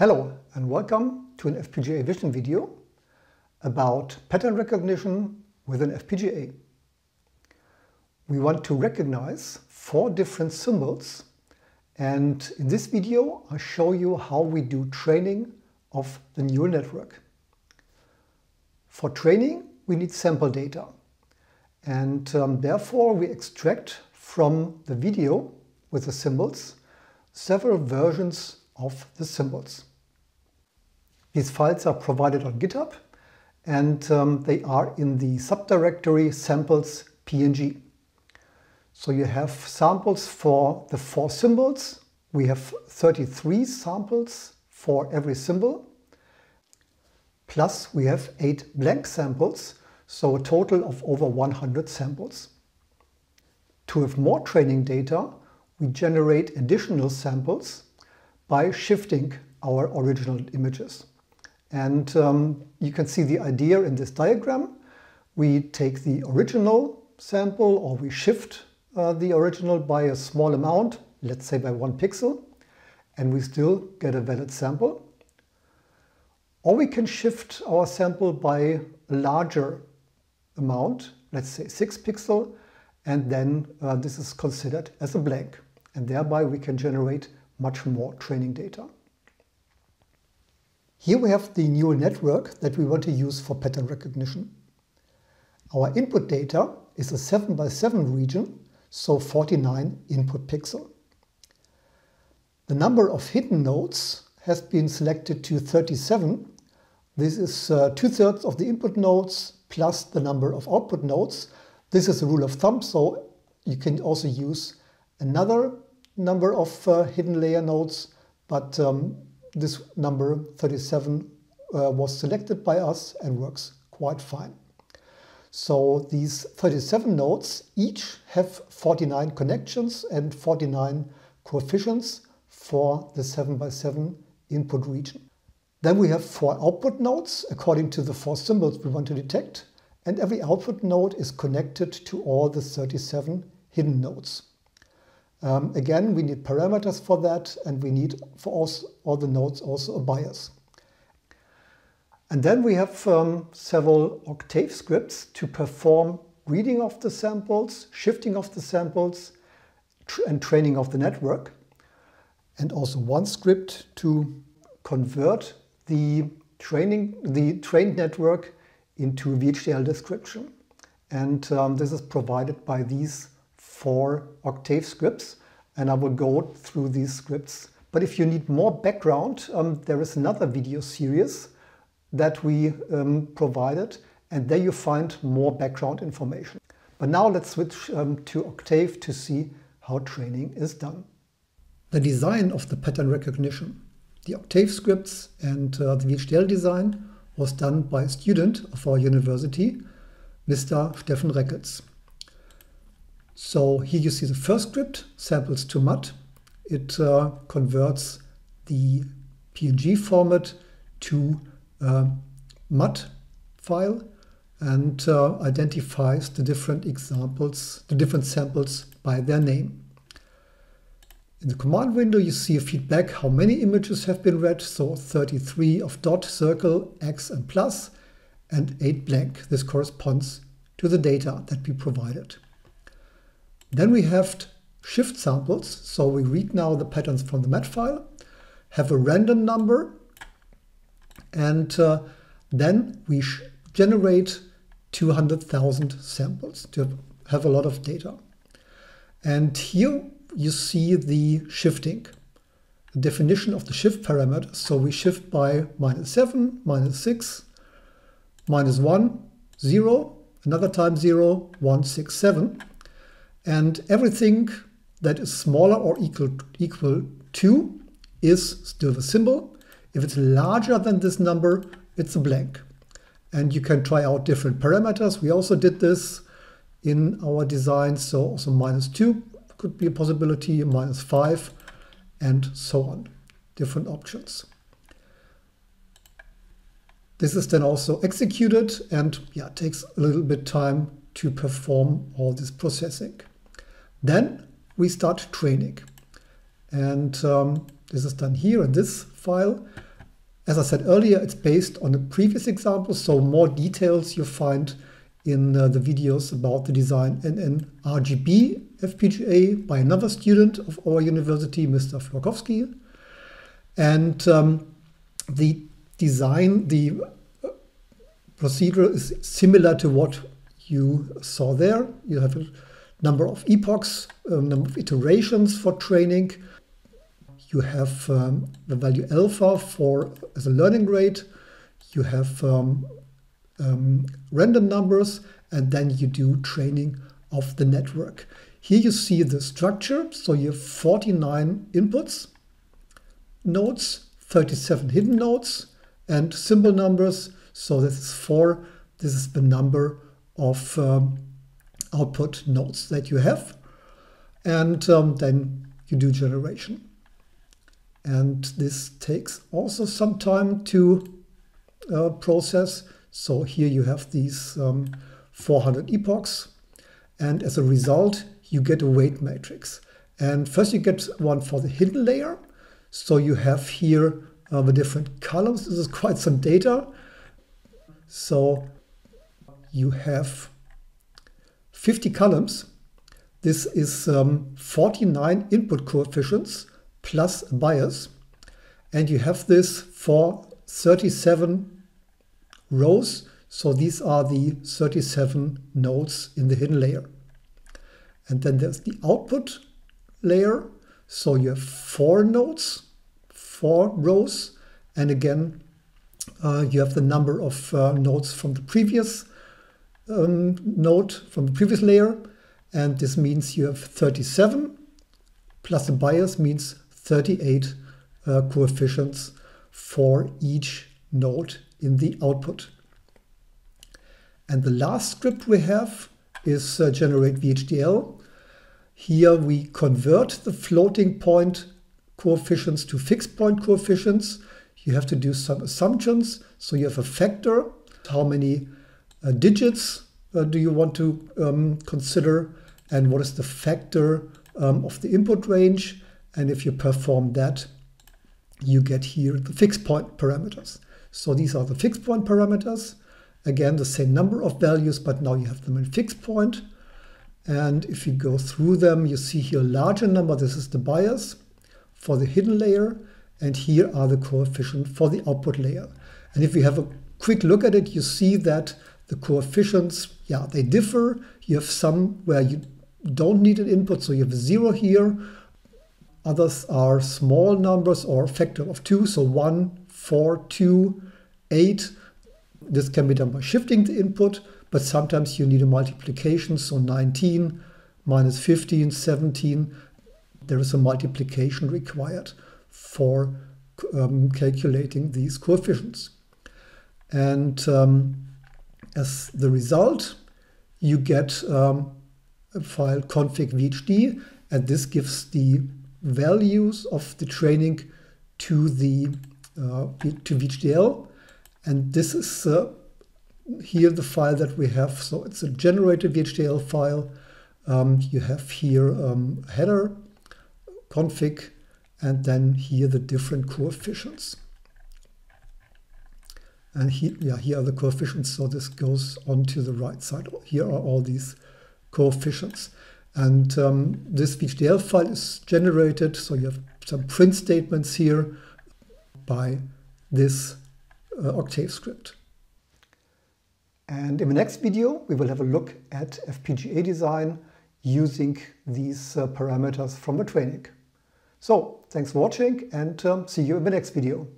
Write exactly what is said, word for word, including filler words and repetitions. Hello and welcome to an F P G A Vision video about pattern recognition with an F P G A. We want to recognize four different symbols, and in this video I show you how we do training of the neural network. For training we need sample data, and um, therefore we extract from the video with the symbols several versions of the symbols. These files are provided on GitHub, and um, they are in the subdirectory samples P N G. So you have samples for the four symbols. We have thirty-three samples for every symbol. Plus we have eight blank samples, so a total of over one hundred samples. To have more training data, we generate additional samples by shifting our original images. And um, you can see the idea in this diagram. We take the original sample, or we shift uh, the original by a small amount, let's say by one pixel, and we still get a valid sample. Or we can shift our sample by a larger amount, let's say six pixel, and then uh, this is considered as a blank. And thereby we can generate much more training data. Here we have the neural network that we want to use for pattern recognition. Our input data is a seven by seven region, so forty-nine input pixel. The number of hidden nodes has been selected to thirty-seven. This is uh, two-thirds of the input nodes plus the number of output nodes. This is a rule of thumb, so you can also use another number of uh, hidden layer nodes, but um, this number thirty-seven uh, was selected by us and works quite fine. So these thirty-seven nodes each have forty-nine connections and forty-nine coefficients for the seven by seven input region. Then we have four output nodes according to the four symbols we want to detect, and every output node is connected to all the thirty-seven hidden nodes. Um, again, we need parameters for that, and we need for also, all the nodes also a bias. And then we have um, several Octave scripts to perform reading of the samples, shifting of the samples, tr and training of the network. And also one script to convert the, training, the trained network into a V H D L description. And um, this is provided by these for Octave scripts, and I will go through these scripts. But if you need more background, um, there is another video series that we um, provided, and there you find more background information. But now let's switch um, to Octave to see how training is done. The design of the pattern recognition, the Octave scripts and uh, the V H D L design was done by a student of our university, Mister Steffen Reckerts. So here you see the first script, samples to M U T. It uh, converts the P N G format to uh, M U T file, and uh, identifies the different examples, the different samples by their name. In the command window you see a feedback how many images have been read, so thirty-three of dot, circle, X and plus, and eight blank. This corresponds to the data that we provided. Then we have shift samples, so we read now the patterns from the M U T file, have a random number, and uh, then we sh generate two hundred thousand samples to have a lot of data. And here you see the shifting, the definition of the shift parameter. So we shift by minus seven, minus six, minus one, zero, another time zero, one, six, seven. And everything that is smaller or equal, equal to is still the symbol. If it's larger than this number, it's a blank. And you can try out different parameters. We also did this in our design. So also minus two could be a possibility, minus five, and so on. Different options. This is then also executed, and yeah, it takes a little bit time to perform all this processing. Then we start training, and um, this is done here in this file, As I said earlier, it's based on a previous example, so more details you find in uh, the videos about the design in an R G B F P G A by another student of our university, Mister Flokowski. And um, the design, the procedure is similar to what you saw there. You have a number of epochs, a number of iterations for training. You have um, the value alpha for as a learning rate. You have um, um, random numbers, and then you do training of the network. Here you see the structure. So you have forty-nine inputs, nodes, thirty-seven hidden nodes, and symbol numbers. So this is four. This is the number of um, output nodes that you have. And um, then you do generation. And this takes also some time to uh, process. So here you have these um, four hundred epochs. And as a result, you get a weight matrix. And first you get one for the hidden layer. So you have here uh, the different columns. This is quite some data. So you have fifty columns. This is um, forty-nine input coefficients plus a bias, and you have this for thirty-seven rows. So these are the thirty-seven nodes in the hidden layer. And then there's the output layer. So you have four nodes, four rows, and again uh, you have the number of uh, nodes from the previous um, node, from the previous layer, and this means you have thirty-seven plus a bias means thirty-eight uh, coefficients for each node in the output. And the last script we have is uh, generate V H D L. Here we convert the floating point coefficients to fixed point coefficients. You have to do some assumptions. So you have a factor. How many uh, digits uh, do you want to um, consider? And what is the factor um, of the input range? And if you perform that, you get here the fixed point parameters. So these are the fixed point parameters. Again, the same number of values, but now you have them in fixed point. And if you go through them, you see here a larger number. This is the bias for the hidden layer. And here are the coefficients for the output layer. And if you have a quick look at it, you see that the coefficients, yeah, they differ. You have some where you don't need an input, so you have a zero here. Others are small numbers or factor of two, so one, four, two, eight. This can be done by shifting the input, but sometimes you need a multiplication, so nineteen, minus fifteen, seventeen. There is a multiplication required for um, calculating these coefficients. And um, as the result, you get um, a file config V H D, and this gives the values of the training to the uh, to V H D L, and this is uh, here the file that we have. So it's a generated V H D L file. Um, you have here um, header, config, and then here the different coefficients. And here, yeah, here are the coefficients. So this goes on to the right side. Here are all these coefficients. And um, this V H D L file is generated, so you have some print statements here by this uh, Octave script. And in the next video, we will have a look at F P G A design using these uh, parameters from the training. So, thanks for watching, and um, see you in the next video.